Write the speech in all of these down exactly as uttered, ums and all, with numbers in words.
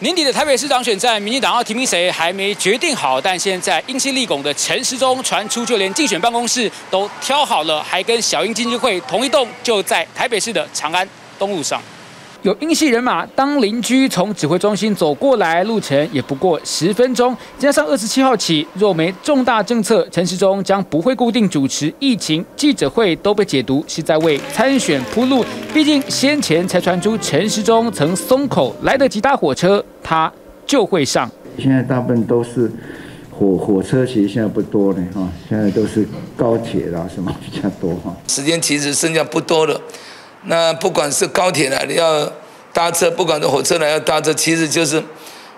年底的台北市长选战，民进党要提名谁还没决定好，但现在英系立拱的陈时中传出，就连竞选办公室都挑好了，还跟小英基金会同一栋，就在台北市的长安东路上。有英系人马当邻居，从指挥中心走过来，路程也不过十分钟。加上二十七号起，若没重大政策，陈时中将不会固定主持疫情记者会，都被解读是在为参选铺路。毕竟先前才传出陈时中曾松口，来得及搭火车，他就会上。现在大部分都是火火车，其实现在不多了哈，现在都是高铁啦什么比较多哈。时间其实剩下不多了。 那不管是高铁来的要搭车，不管是火车来要搭车，其实就是，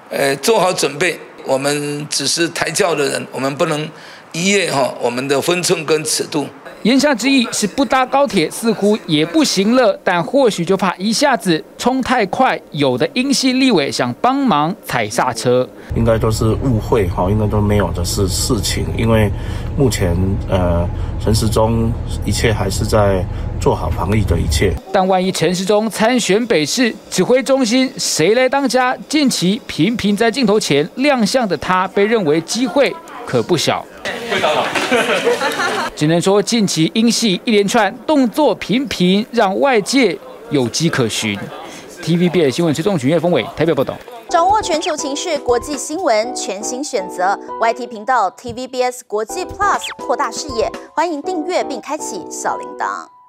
呃，做好准备。我们只是抬轿的人，我们不能逾越哈我们的分寸跟尺度。言下之意是不搭高铁似乎也不行了，但或许就怕一下子冲太快，有的英系立委想帮忙踩刹车。应该都是误会哈，应该都没有的是事情，因为目前呃陈时中一切还是在。 做好防疫的一切，但万一陈时中参选北市指挥中心，谁来当家？近期频频在镜头前亮相的他，被认为机会可不小。只能说近期英系一连串动作频频，让外界有迹可循。T V B S 新闻崔仲群、叶峰伟台北报道。掌握全球情势、国际新闻，全新选择 Y T 频道 T V B S 国际 Plus， 扩大视野。欢迎订阅并开启小铃铛。